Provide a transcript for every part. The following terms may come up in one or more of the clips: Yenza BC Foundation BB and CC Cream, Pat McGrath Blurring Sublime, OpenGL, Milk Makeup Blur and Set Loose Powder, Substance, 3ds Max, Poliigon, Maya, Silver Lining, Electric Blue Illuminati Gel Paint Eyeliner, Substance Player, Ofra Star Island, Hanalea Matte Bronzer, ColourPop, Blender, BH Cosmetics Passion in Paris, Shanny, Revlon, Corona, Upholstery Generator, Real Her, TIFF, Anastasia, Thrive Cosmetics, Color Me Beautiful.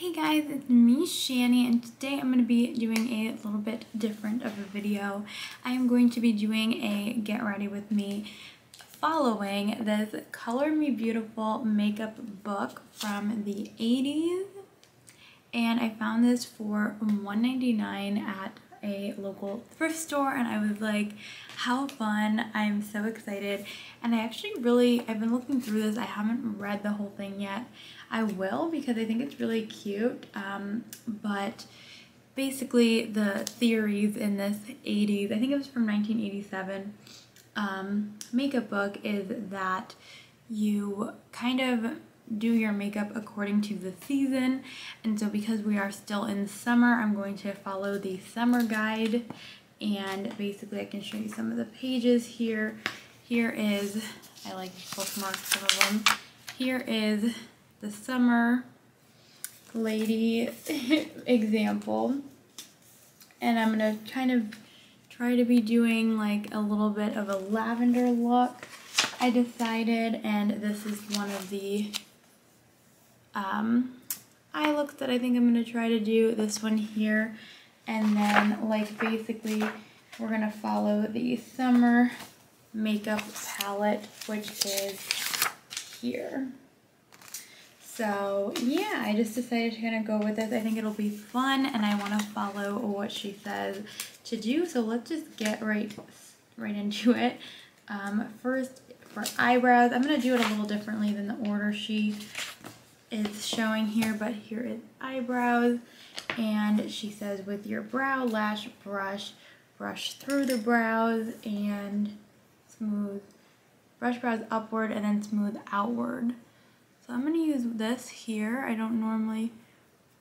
Hey guys, it's me, Shanny, and today I'm going to be doing a little bit different of a video. I am going to be doing a get ready with me following this Color Me Beautiful makeup book from the 80s. And I found this for $1.99 at a local thrift store, and I was like, how fun. I'm so excited, and I actually really, I've been looking through this. I haven't read the whole thing yet. I will, because I think it's really cute, but basically the theories in this 80s, I think it was from 1987, makeup book is that you kind of do your makeup according to the season. And so because we are still in summer, I'm going to follow the summer guide, and basically I can show you some of the pages here. Here is, I like to bookmark some of them. Here is the summer lady example. And I'm gonna kind of try to be doing like a little bit of a lavender look, I decided, and this is one of the eye looks that I think I'm going to try to do, this one here, and then like basically we're going to follow the summer makeup palette, which is here. So yeah, I just decided to kind of go with this. I think it'll be fun, and I want to follow what she says to do, so let's just get right into it. First, for eyebrows, I'm going to do it a little differently than the order she is showing here, but here is eyebrows, and she says with your brow lash brush, brush through the brows and smooth, brush brows upward and then smooth outward. So I'm going to use this here. I don't normally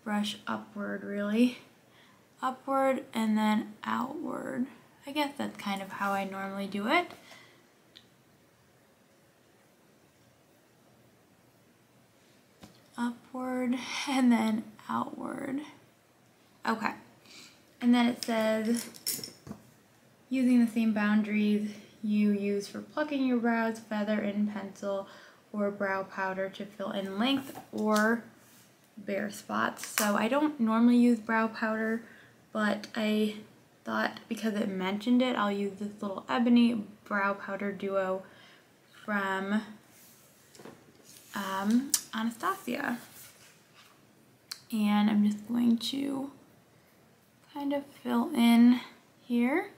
brush upward, really. Upward and then outward. I guess that's kind of how I normally do it. Upward and then outward. Okay, and then it says using the same boundaries you use for plucking your brows, feather in pencil or brow powder to fill in length or bare spots. So I don't normally use brow powder, but I thought because it mentioned it, I'll use this little ebony brow powder duo from Anastasia, and I'm just going to kind of fill in here.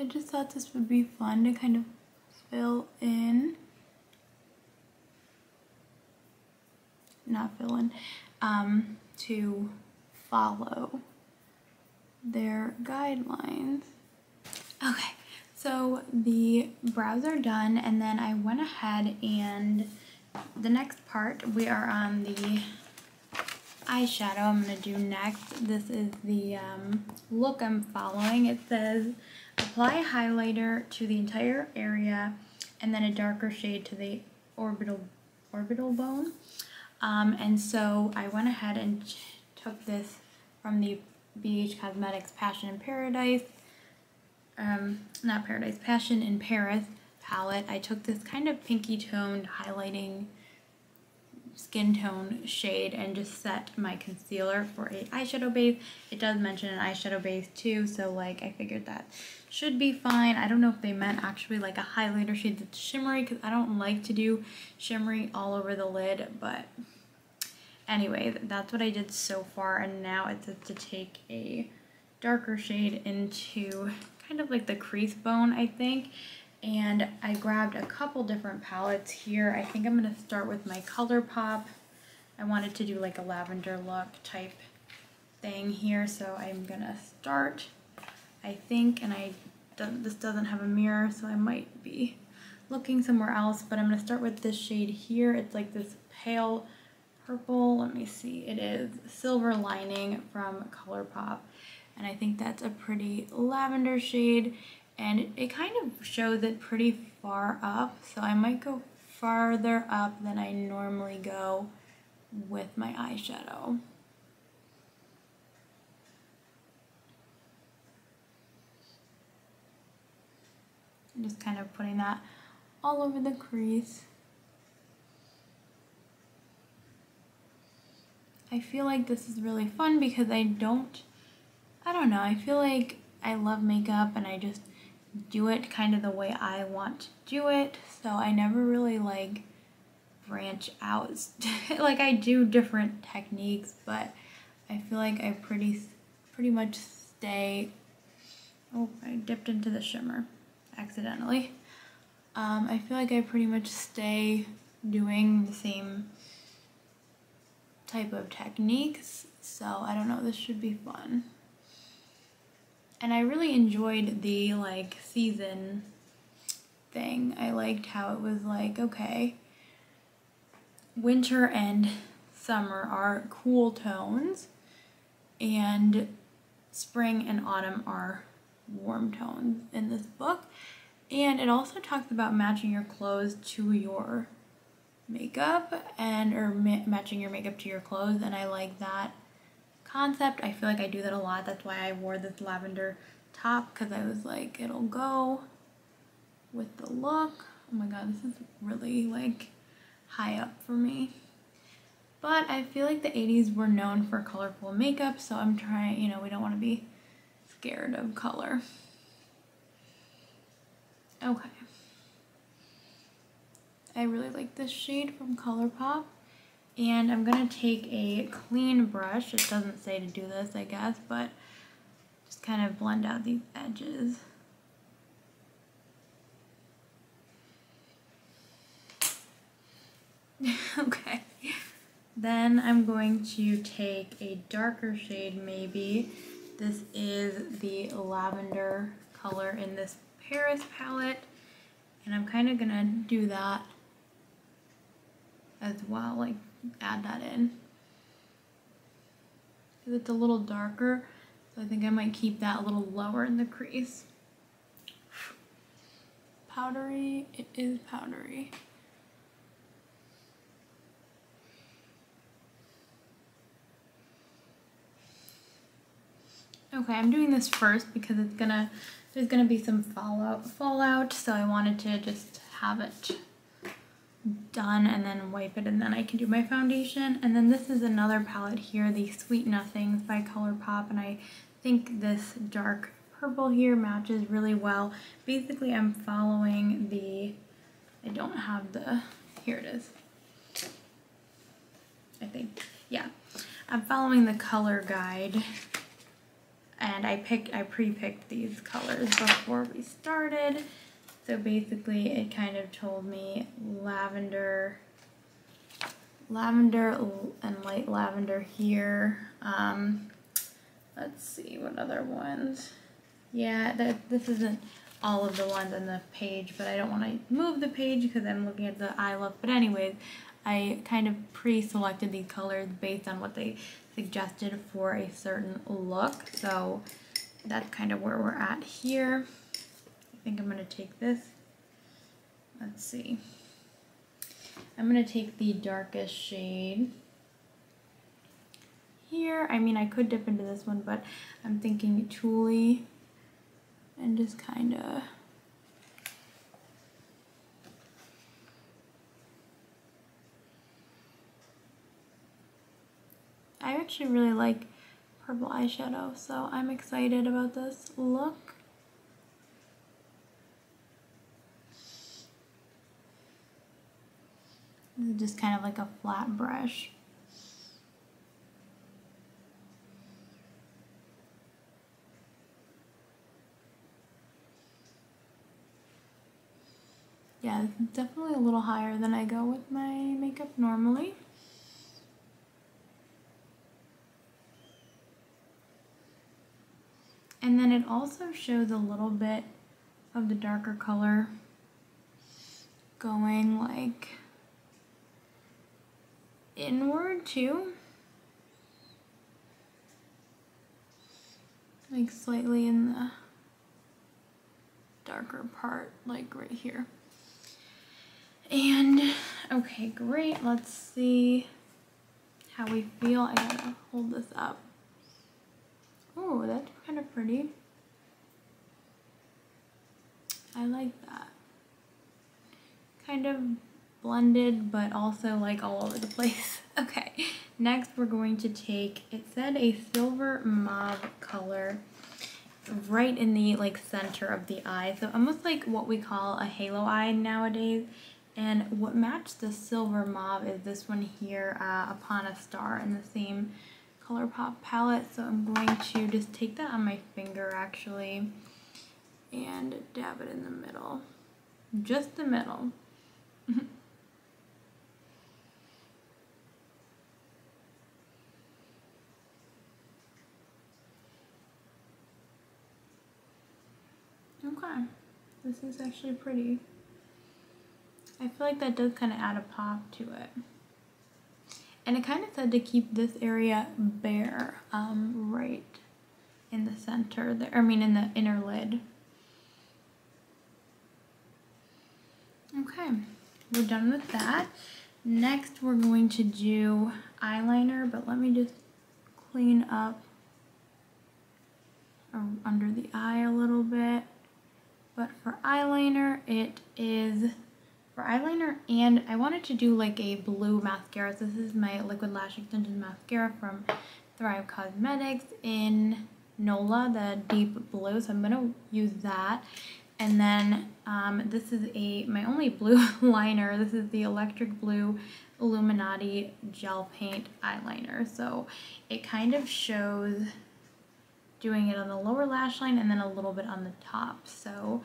I just thought this would be fun to kind of fill in. Not filling, to follow their guidelines. Okay, so the brows are done, and then I went ahead, and the next part we are on the eyeshadow I'm gonna do next. This is the look I'm following. It says apply highlighter to the entire area and then a darker shade to the orbital bone. And so I went ahead and took this from the BH Cosmetics Passion in Paris palette. I took this kind of pinky toned highlighting skin tone shade and just set my concealer for a eyeshadow base. It does mention an eyeshadow base too, so like I figured that should be fine. I don't know if they meant actually like a highlighter shade that's shimmery, because I don't like to do shimmery all over the lid, but anyway, that's what I did so far. And now it says to take a darker shade into kind of like the crease bone, I think. And I grabbed a couple different palettes here. I think I'm going to start with my ColourPop. I wanted to do like a lavender look type thing here, so I'm going to start, I think, and this doesn't have a mirror, so I might be looking somewhere else, but I'm going to start with this shade here. It's like this pale purple, let me see, it is Silver Lining from ColourPop, and I think that's a pretty lavender shade. And it kind of shows it pretty far up, so I might go farther up than I normally go with my eyeshadow. I'm just kind of putting that all over the crease. I feel like this is really fun because I don't know, I feel like I love makeup and I just do it kind of the way I want to do it, so I never really like branch out. Like I do different techniques, but I feel like I pretty much stay. Oh, I dipped into the shimmer accidentally. I feel like I pretty much stay doing the same type of techniques, so I don't know, this should be fun. And I really enjoyed the like season thing. I liked how it was like, okay, winter and summer are cool tones and spring and autumn are warm tones in this book. And it also talks about matching your clothes to your makeup and matching your makeup to your clothes, and I like that concept. I feel like I do that a lot. That's why I wore this lavender top, because I was like, it'll go with the look. Oh my god, this is really like high up for me. But I feel like the 80s were known for colorful makeup, so I'm trying, you know, we don't want to be scared of color. Okay. I really like this shade from ColourPop, and I'm going to take a clean brush. It doesn't say to do this, I guess, but just kind of blend out these edges. Okay. Then I'm going to take a darker shade, maybe. This is the lavender color in this Paris palette, and I'm kind of going to do that as well, like add that in, because it's a little darker, so I think I might keep that a little lower in the crease. Powdery, it is powdery. Okay, I'm doing this first because it's gonna, there's gonna be some fallout, so I wanted to just have it done and then wipe it, and then I can do my foundation. And then this is another palette here, the Sweet Nothings by ColourPop, and I think this dark purple here matches really well. Basically, I'm following the, I don't have the, here it is, I think, yeah. I'm following the color guide, and I pre-picked these colors before we started. So basically it kind of told me lavender and light lavender here. Let's see what other ones. Yeah, this isn't all of the ones on the page, but I don't want to move the page because I'm looking at the eye look. But anyways, I kind of pre-selected these colors based on what they suggested for a certain look. So that's kind of where we're at here. I think I'm going to take this, let's see, I'm going to take the darkest shade here. I mean, I could dip into this one, but I'm thinking Tule, and just kind of I actually really like purple eyeshadow, so I'm excited about this look. Just kind of like a flat brush. Yeah, it's definitely a little higher than I go with my makeup normally. And then it also shows a little bit of the darker color going like inward too, like slightly in the darker part, like right here. And okay, great, let's see how we feel. I gotta hold this up. Oh, that's kind of pretty. I like that. kind of blended, but also like all over the place. Okay, next we're going to take, it said a silver mauve color right in the like center of the eye, so almost like what we call a halo eye nowadays. And what matched the silver mauve is this one here, Upon a Star, in the same ColourPop palette. So I'm going to just take that on my finger actually and dab it in the middle, just the middle. Okay, this is actually pretty. I feel like that does kind of add a pop to it. And it kind of said to keep this area bare, right in the center there, I mean in the inner lid. Okay, we're done with that. Next we're going to do eyeliner, but let me just clean up under the eye a little bit. But for eyeliner, it is... For eyeliner, and I wanted to do like a blue mascara. So this is my Liquid Lash Extension Mascara from Thrive Cosmetics in Nola, the deep blue. So I'm going to use that. And then this is my only blue liner. This is the Electric Blue Illuminati Gel Paint Eyeliner. So it kind of shows doing it on the lower lash line and then a little bit on the top. So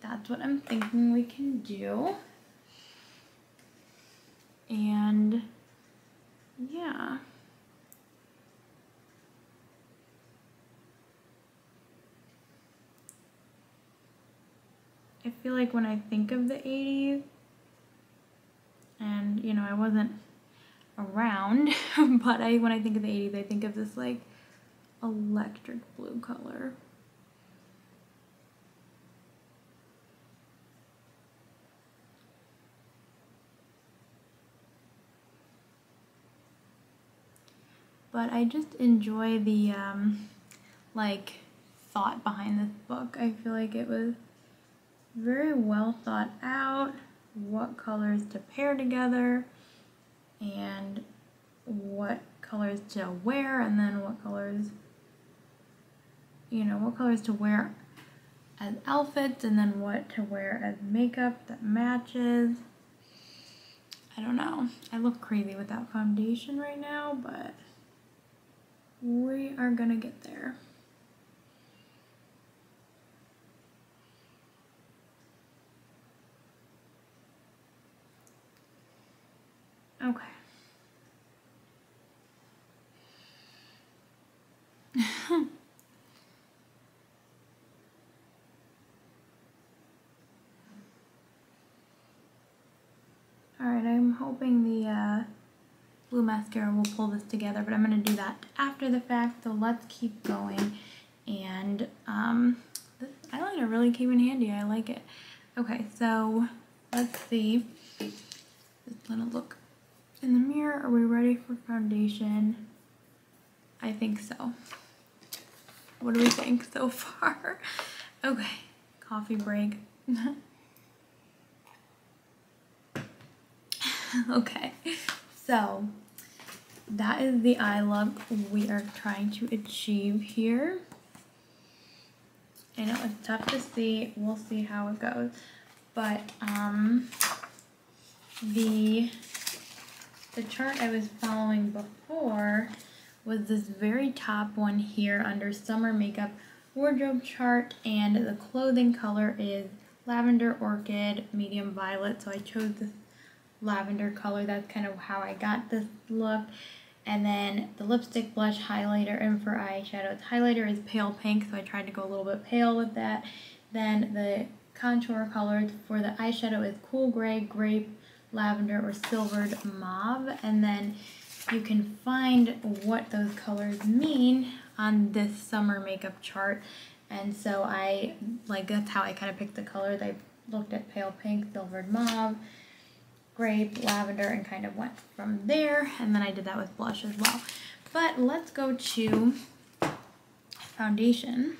that's what I'm thinking we can do. And yeah, I feel like when I think of the 80s, and you know I wasn't around, but when I think of the 80s, I think of this like electric blue color. But I just enjoy the like thought behind this book. I feel like it was very well thought out, what colors to pair together and what colors to wear, and then what colors, you know, what colors to wear as outfits and then what to wear as makeup that matches. I don't know. I look crazy without foundation right now, but we are gonna get there. Okay. All right, I'm hoping the blue mascara will pull this together, but I'm going to do that after the fact, so let's keep going. And this eyeliner really came in handy. I like it. Okay, so let's see. Just gonna look in the mirror. Are we ready for foundation? I think so. What do we think so far? Okay, coffee break. Okay, so that is the eye look we are trying to achieve here. I know it's tough to see. We'll see how it goes. But the chart I was following before was this very top one here under Summer Makeup Wardrobe Chart, and the clothing color is Lavender Orchid Medium Violet. So I chose this lavender color. That's kind of how I got this look. And then the lipstick, blush, highlighter, and for eyeshadow, the highlighter is pale pink, so I tried to go a little bit pale with that. Then the contour colors for the eyeshadow is cool gray, grape, lavender, or silvered mauve. And then you can find what those colors mean on this summer makeup chart. And so I like, that's how I kind of picked the colors. I looked at pale pink, silvered mauve, grape, lavender, and kind of went from there. And then I did that with blush as well. But let's go to foundation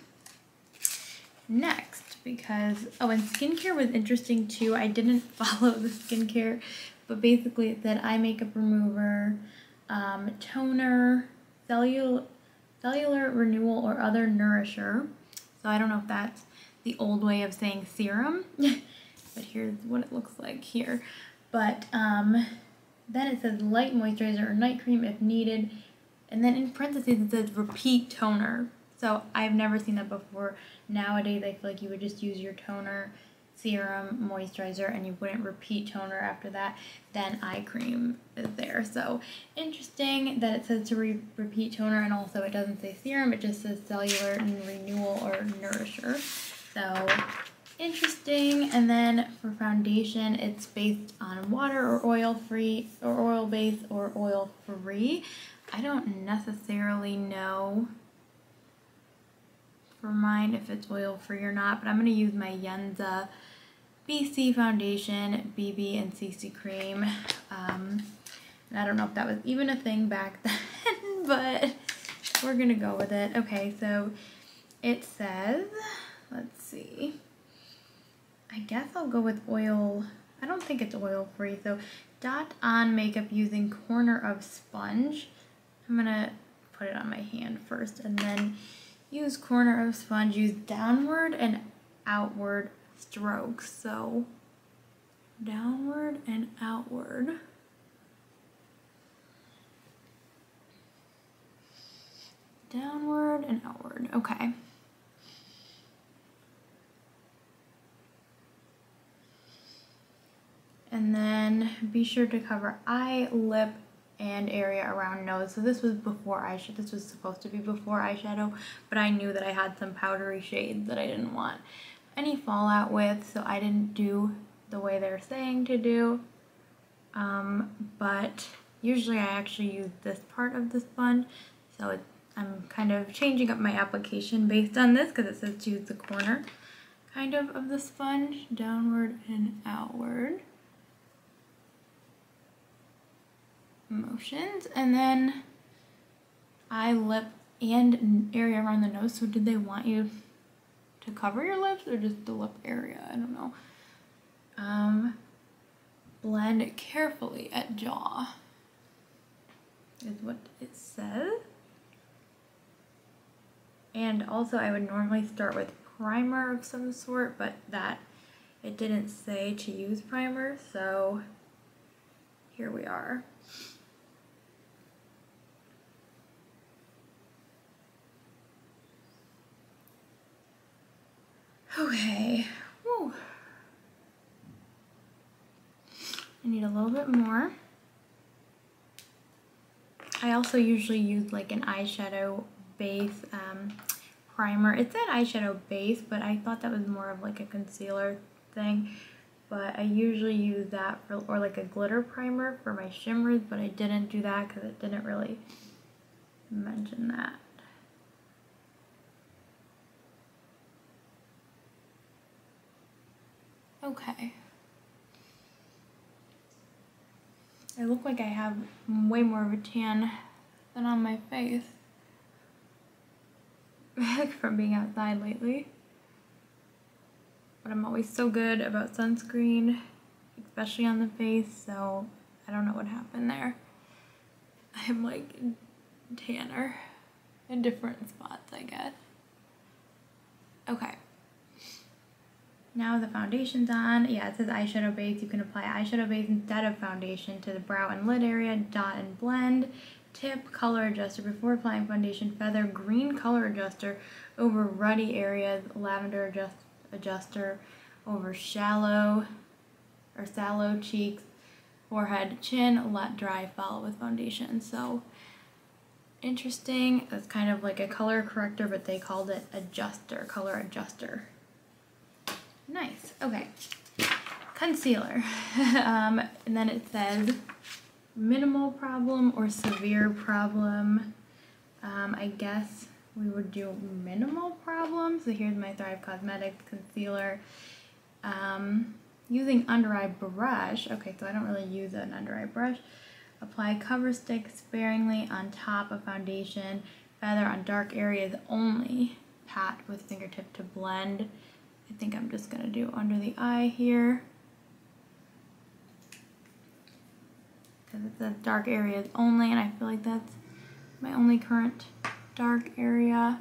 next. because, oh, and skincare was interesting too. I didn't follow the skincare, but basically it said eye makeup remover, toner, cellular renewal, or other nourisher. So I don't know if that's the old way of saying serum, but here's what it looks like here. But then it says light moisturizer or night cream if needed. And then in parentheses it says repeat toner. So I've never seen that before. Nowadays I feel like you would just use your toner, serum, moisturizer, and you wouldn't repeat toner after that. Then eye cream is there. So interesting that it says to repeat toner, and also it doesn't say serum, it just says cellular and renewal or nourisher. So interesting. And then for foundation, it's based on water or oil-free, or oil-based or oil-free. I don't necessarily know for mine if it's oil-free or not, but I'm going to use my Yenza BC Foundation BB and CC Cream. And I don't know if that was even a thing back then, but we're going to go with it. Okay, so it says, let's see. I guess I'll go with oil. I don't think it's oil-free, so dot on makeup using corner of sponge. I'm going to put it on my hand first and then use corner of sponge, use downward and outward strokes. So downward and outward. Downward and outward. Okay. And then be sure to cover eye, lip, and area around nose. So this was before eyeshadow. This was supposed to be before eyeshadow, but I knew that I had some powdery shades that I didn't want any fallout with, so I didn't do the way they're saying to do. But usually I actually use this part of the sponge, so I'm kind of changing up my application based on this because it says to use the corner kind of the sponge, downward and outward motions. And then eye, lip, and area around the nose. So did they want you to cover your lips or just the lip area? I don't know. Blend carefully at jaw is what it says. And also I would normally start with primer of some sort, but that it didn't say to use primer, so here we are. Okay, woo. I need a little bit more. I also usually use like an eyeshadow base primer. It said eyeshadow base, but I thought that was more of like a concealer thing. But I usually use that for, or like a glitter primer for my shimmers, but I didn't do that because it didn't really mention that. Okay. I look like I have way more of a tan than on my face from being outside lately. But I'm always so good about sunscreen, especially on the face, so I don't know what happened there. I am like tanner in different spots, I guess. Okay. Now the foundation's on. Yeah, it says eyeshadow base. You can apply eyeshadow base instead of foundation to the brow and lid area, dot and blend, tip, color adjuster before applying foundation, feather, green color adjuster over ruddy areas, lavender adjuster over shallow or sallow cheeks, forehead, chin, let dry, follow with foundation. So interesting. That's kind of like a color corrector, but they called it adjuster, color adjuster. Nice. Okay. Concealer. And then it says minimal problem or severe problem. I guess we would do minimal problem. So here's my Thrive Cosmetics concealer. Using under eye brush. Okay, so I don't really use an under eye brush. Apply cover stick sparingly on top of foundation. Feather on dark areas only. Pat with fingertip to blend. I think I'm just gonna do under the eye here, because it's a dark area only, and I feel like that's my only current dark area.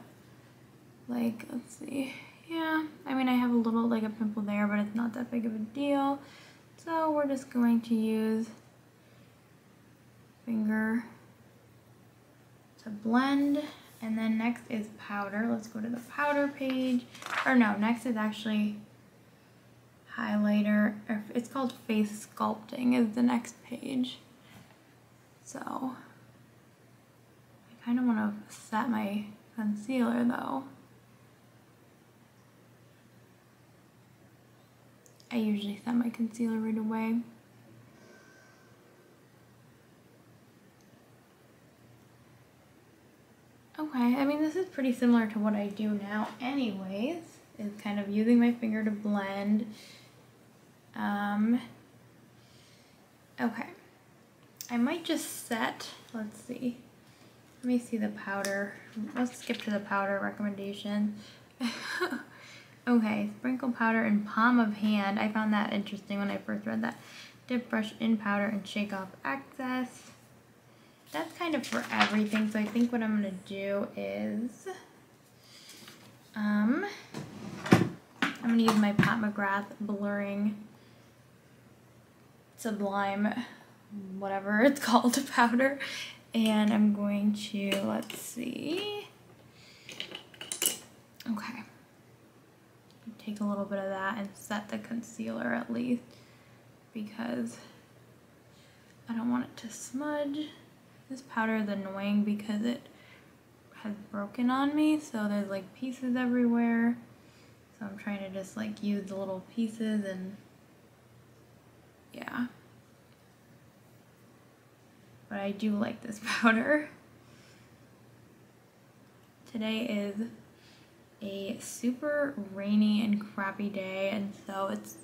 Like, let's see, yeah, I mean I have a little, like a pimple there, but it's not that big of a deal. So we're just going to use finger to blend, and then next is powder. Let's go to the powder page, or no, next is actually highlighter. It's called face sculpting is the next page. So I kind of want to set my concealer though. I usually set my concealer right away. Okay, I mean this is pretty similar to what I do now anyways, is kind of using my finger to blend. Okay, I might just set, let's see, let me see the powder. Let's skip to the powder recommendation. Okay, sprinkle powder in palm of hand. I found that interesting when I first read that. Dip brush in powder and shake off excess. That's kind of for everything, so I think what I'm going to do is, I'm going to use my Pat McGrath Blurring Sublime, whatever it's called, powder, and I'm going to, let's see, okay. Take a little bit of that and set the concealer at least, because I don't want it to smudge. This powder is annoying because it has broken on me, so there's like pieces everywhere, so I'm trying to just like use the little pieces, and yeah, but I do like this powder. Today is a super rainy and crappy day, and so it's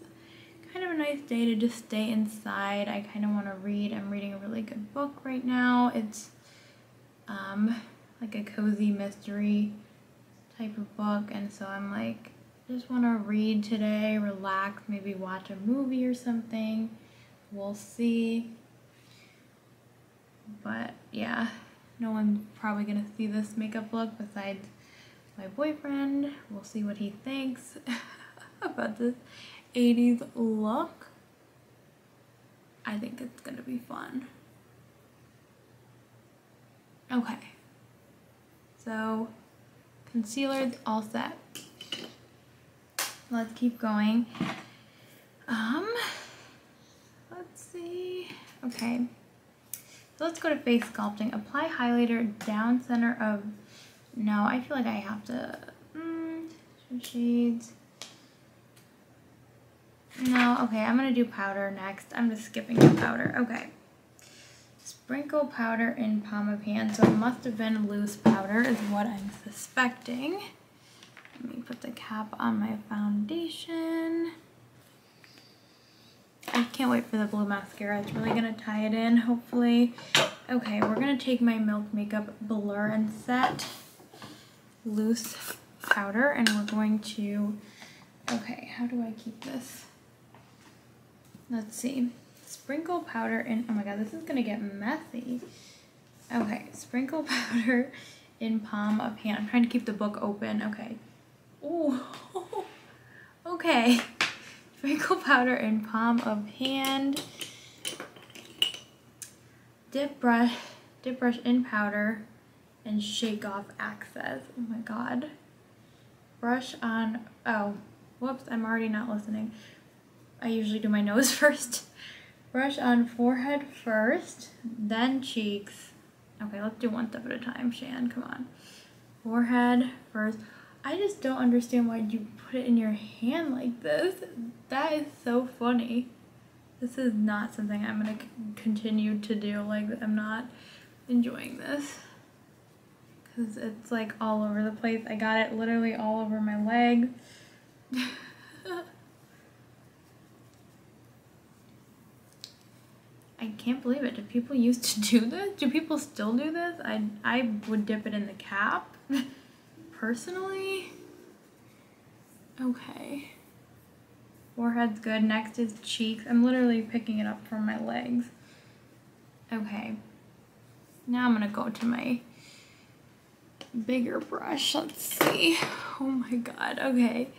kind of a nice day to just stay inside. I kind of want to read. I'm reading a really good book right now. It's like a cozy mystery type of book, and so I'm like, just want to read today, relax, maybe watch a movie or something. We'll see. But yeah, no one's probably gonna see this makeup look besides my boyfriend. We'll see what he thinks about this 80s look. I think it's gonna be fun. Okay, so concealer's all set. Let's keep going. Let's see. Okay, so let's go to face sculpting. Apply highlighter down center of, no, I feel like I have to, shades. No, okay, I'm gonna do powder next. I'm just skipping the powder, okay. Sprinkle powder in palm of hand, so it must have been loose powder is what I'm suspecting. Let me put the cap on my foundation. I can't wait for the blue mascara. It's really gonna tie it in, hopefully. Okay, we're gonna take my Milk Makeup Blur and Set Loose Powder, and we're going to, okay, how do I keep this? Let's see. Sprinkle powder in, oh my god, this is gonna get messy. Okay, sprinkle powder in palm of hand. I'm trying to keep the book open, okay. Ooh, okay. Sprinkle powder in palm of hand. Dip brush in powder and shake off excess. Oh my god. Brush on, oh, whoops, I'm already not listening. I usually do my nose first. Brush on forehead first, then cheeks. Okay, let's do one step at a time, Shan, come on. Forehead first. I just don't understand why you put it in your hand like this. That is so funny. This is not something I'm gonna continue to do. Like, I'm not enjoying this, because it's like all over the place. I got it literally all over my legs. I can't believe it. Do people used to do this? Do people still do this? I would dip it in the cap. Personally, Okay. Forehead's good. Next is cheeks. I'm literally picking it up from my legs. Okay. Now I'm going to go to my bigger brush. Let's see. Oh my god. Okay.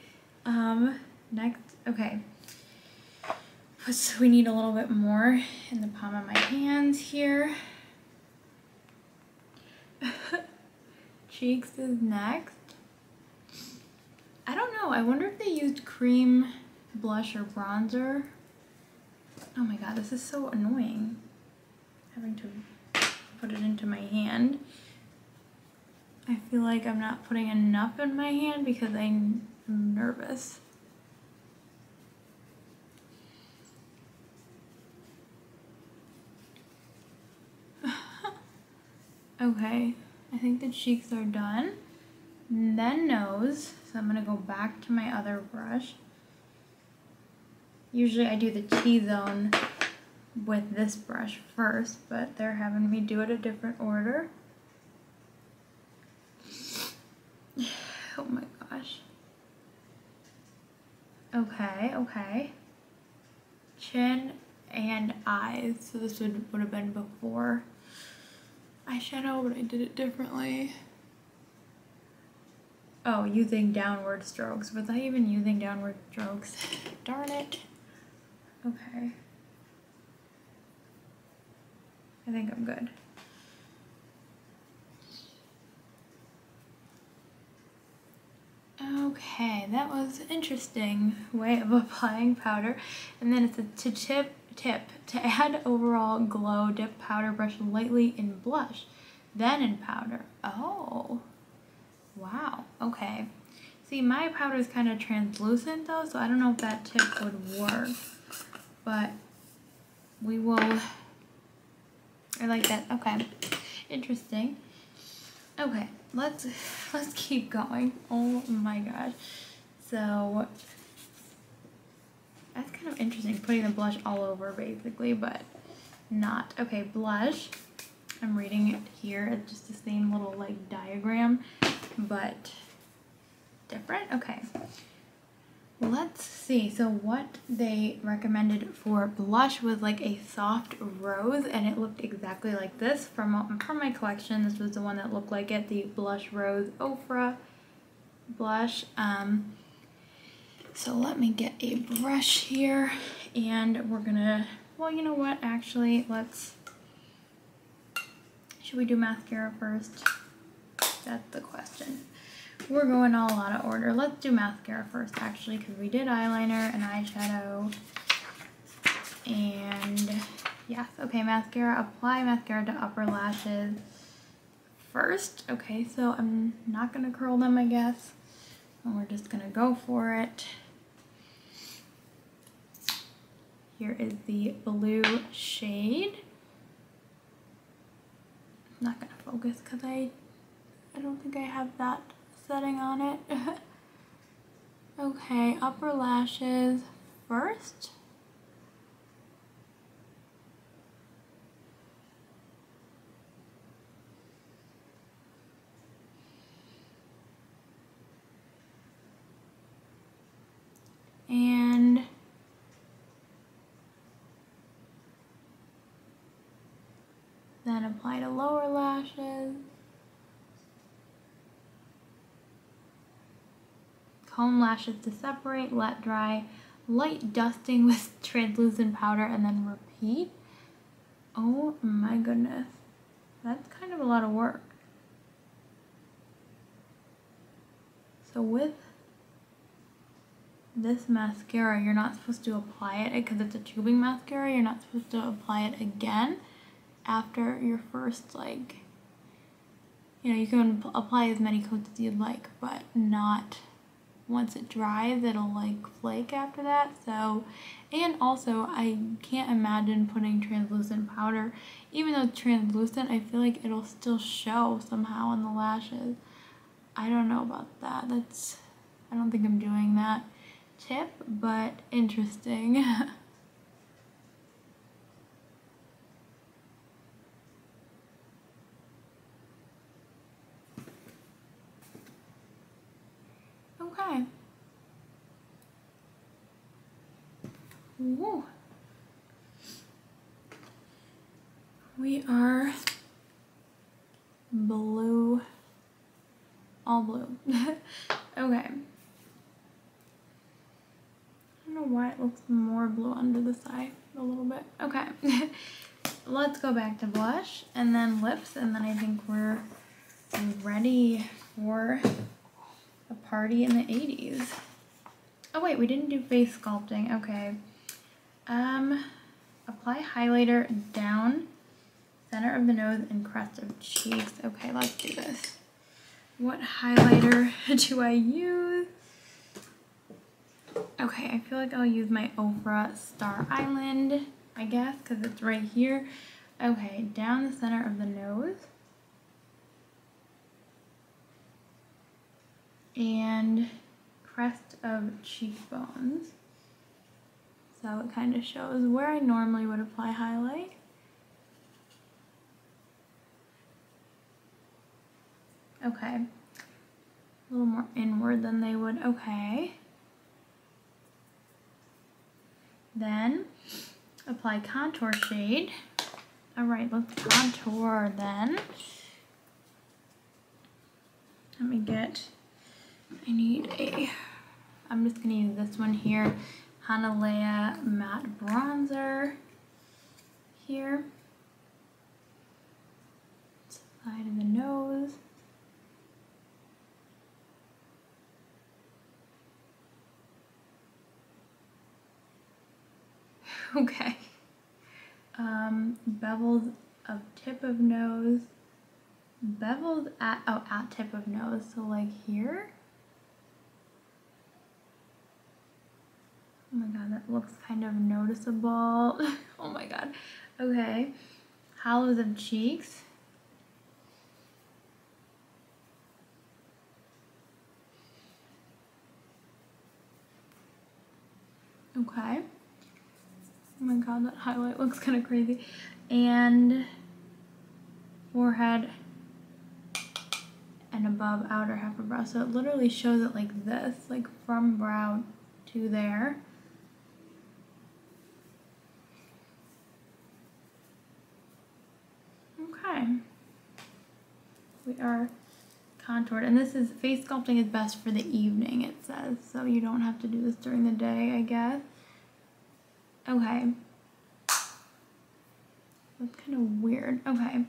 Next. Okay. So we need a little bit more in the palm of my hands here. Cheeks is next. I don't know. I wonder if they used cream, blush, or bronzer. Oh my god, this is so annoying. Having to put it into my hand. I feel like I'm not putting enough in my hand because I'm nervous. Okay, I think the cheeks are done. And then nose, so I'm gonna go back to my other brush. Usually I do the T-zone with this brush first, but they're having me do it a different order. Oh my gosh. Okay, okay. Chin and eyes, so this would have been before eyeshadow, but I did it differently. Oh, using downward strokes. Was I even using downward strokes? Darn it. Okay. I think I'm good. Okay, that was an interesting way of applying powder. And then it's a tip to add overall glow, dip powder brush lightly in blush, then in powder. Oh, wow. Okay. See, my powder is kind of translucent though, so I don't know if that tip would work, but we will. I like that. Okay. Interesting. Okay. Let's keep going. Oh my gosh. So that's kind of interesting, putting the blush all over basically, but not. Okay, blush. I'm reading it here. It's just the same little like diagram, but different. Okay. Let's see. So what they recommended for blush was like a soft rose, and it looked exactly like this from my collection. This was the one that looked like it, the Blush Rose Ofra blush. So let me get a brush here, and we're gonna, well, you know what, actually, let's, should we do mascara first? That's the question. We're going all out of order. Let's do mascara first, actually, because we did eyeliner and eyeshadow, and yes, okay, mascara, apply mascara to upper lashes first. Okay, so I'm not gonna curl them, I guess. And we're just gonna go for it. Here is the blue shade. I'm not gonna focus because I don't think I have that setting on it. Okay, upper lashes first. And then apply to lower lashes. Comb lashes to separate, let dry, light dusting with translucent powder, and then repeat. Oh my goodness. That's kind of a lot of work. So with this mascara, you're not supposed to apply it because it's a tubing mascara. You're not supposed to apply it again after your first, like, you know, you can apply as many coats as you'd like, but not once it dries. It'll like flake after that. So, and also I can't imagine putting translucent powder, even though it's translucent, I feel like it'll still show somehow on the lashes. I don't know about that. That's, I don't think I'm doing that tip, but interesting. Okay, Woo. We are blue, all blue. Okay. I don't know why it looks more blue under this eye a little bit. Okay. Let's go back to blush and then lips, and then I think we're ready for a party in the 80s. Oh wait, we didn't do face sculpting. Okay. Apply highlighter down center of the nose and crest of cheeks. Okay, let's do this. What highlighter do I use? Okay, I feel like I'll use my Ofra Star Island, I guess, because it's right here. Okay, down the center of the nose. And crest of cheekbones. So it kind of shows where I normally would apply highlight. Okay. A little more inward than they would. Okay. Then apply contour shade. Alright, let's contour then. Let me get, I need a, I'm just going to use this one here, Hanalea Matte Bronzer here. Side of the nose. Okay, bevels of tip of nose, bevels at, oh, at tip of nose, so like here. Oh my god, that looks kind of noticeable. Oh my god. Okay, hollows of cheeks. Okay. Oh my god, that highlight looks kind of crazy. And forehead and above outer half of brow. So it literally shows it like this, like from brow to there. Okay. We are contoured. And this is, face sculpting is best for the evening, it says. So you don't have to do this during the day, I guess. Okay, that's kind of weird. Okay,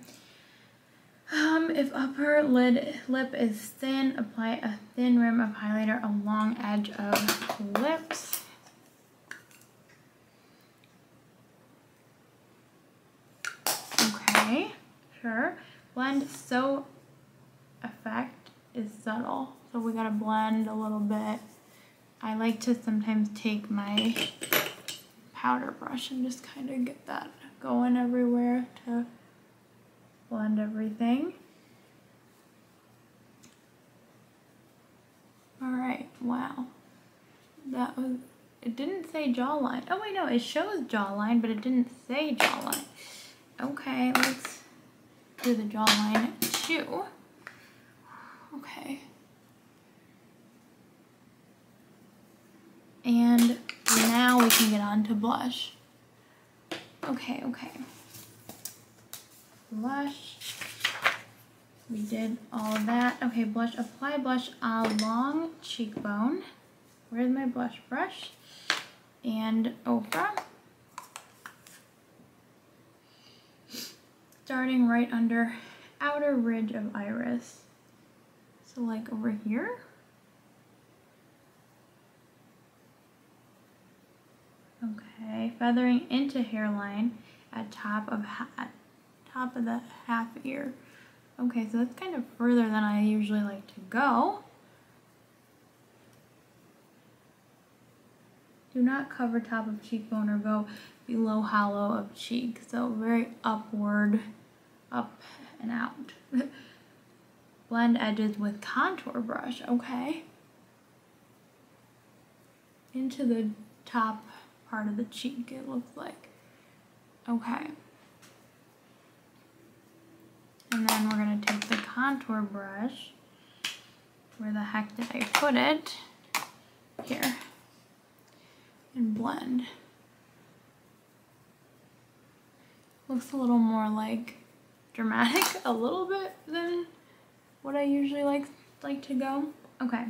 if upper lip is thin, apply a thin rim of highlighter along edge of lips. Okay, sure. Blend so effect is subtle, so we gotta blend a little bit. I like to sometimes take my powder brush and just kind of get that going everywhere to blend everything. Alright, wow. That was, it didn't say jawline. Oh wait, no, it shows jawline, but it didn't say jawline. Okay, let's do the jawline too. Okay. And now we can get on to blush. Okay, okay. Blush. We did all of that. Okay, blush. Apply blush along cheekbone. Where's my blush brush? And Ofra. Starting right under outer ridge of iris. So like over here. Okay, feathering into hairline at top of the half ear. Okay, so that's kind of further than I usually like to go. Do not cover top of cheekbone or go below hollow of cheek. So very upward, up and out. Blend edges with contour brush, okay. Into the top part of the cheek, it looks like. Okay. And then we're going to take the contour brush. Where the heck did I put it? Here. And blend. looks a little more like dramatic a little bit than what I usually like to go. Okay,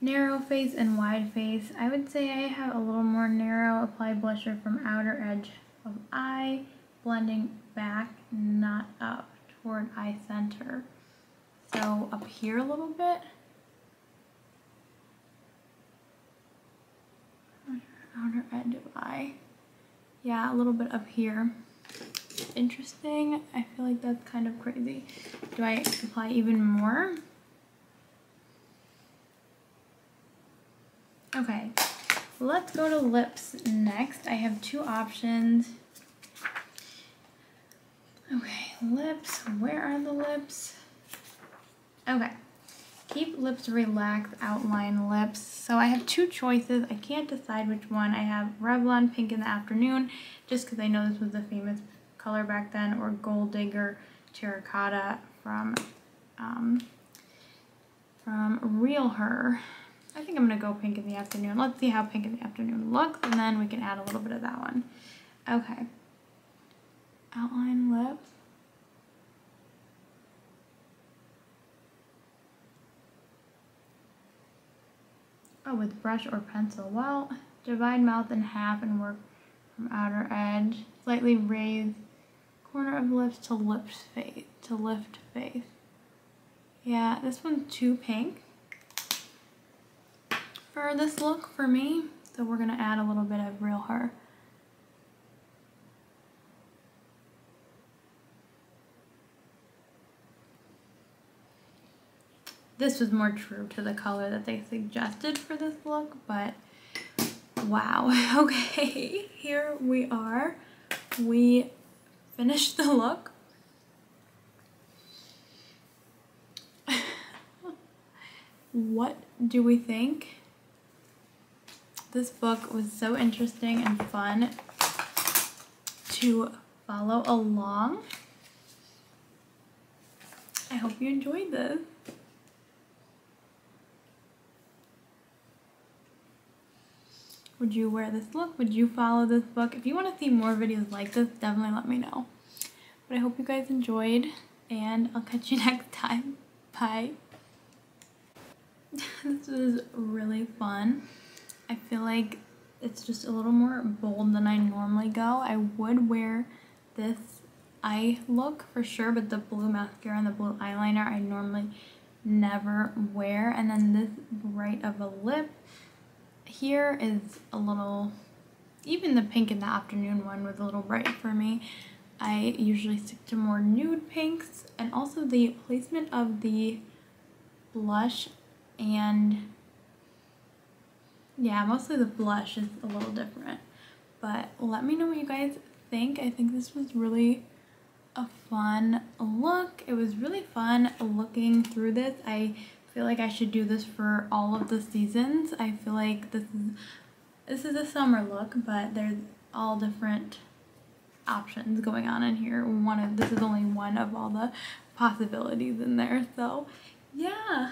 narrow face and wide face. I would say I have a little more narrow. Apply blusher from outer edge of eye, blending back, not up toward eye center. So up here a little bit. Outer edge of eye. Yeah, a little bit up here. Interesting. I feel like that's kind of crazy. Do I apply even more? Okay, let's go to lips next. I have two options. Okay, lips. Where are the lips? Okay, keep lips relaxed, outline lips. So I have two choices. I can't decide which one. I have Revlon Pink in the Afternoon, just because I know this was a famous color back then, or Gold Digger Terracotta from Real Her. I think I'm going to go Pink in the Afternoon. Let's see how Pink in the Afternoon looks, and then we can add a little bit of that one. Okay. Outline lips. Oh, with brush or pencil. Well, divide mouth in half and work from outer edge. Slightly raise corner of lips to lift face. Yeah, this one's too pink for this look for me, so we're gonna add a little bit of Real Her. This was more true to the color that they suggested for this look, but wow. Okay, here we are. We finished the look. What do we think? This book was so interesting and fun to follow along. I hope you enjoyed this. Would you wear this look? Would you follow this book? If you want to see more videos like this, definitely let me know. But I hope you guys enjoyed, and I'll catch you next time. Bye. This was really fun. I feel like it's just a little more bold than I normally go. I would wear this eye look for sure, but the blue mascara and the blue eyeliner I normally never wear. And then this bright of a lip here is a little, even the Pink in the Afternoon one was a little bright for me. I usually stick to more nude pinks, and also the placement of the blush and yeah, mostly the blush is a little different, but let me know what you guys think. I think this was really a fun look. It was really fun looking through this. I feel like I should do this for all of the seasons. I feel like this is a summer look, but there's all different options going on in here. This is only one of all the possibilities in there. So yeah.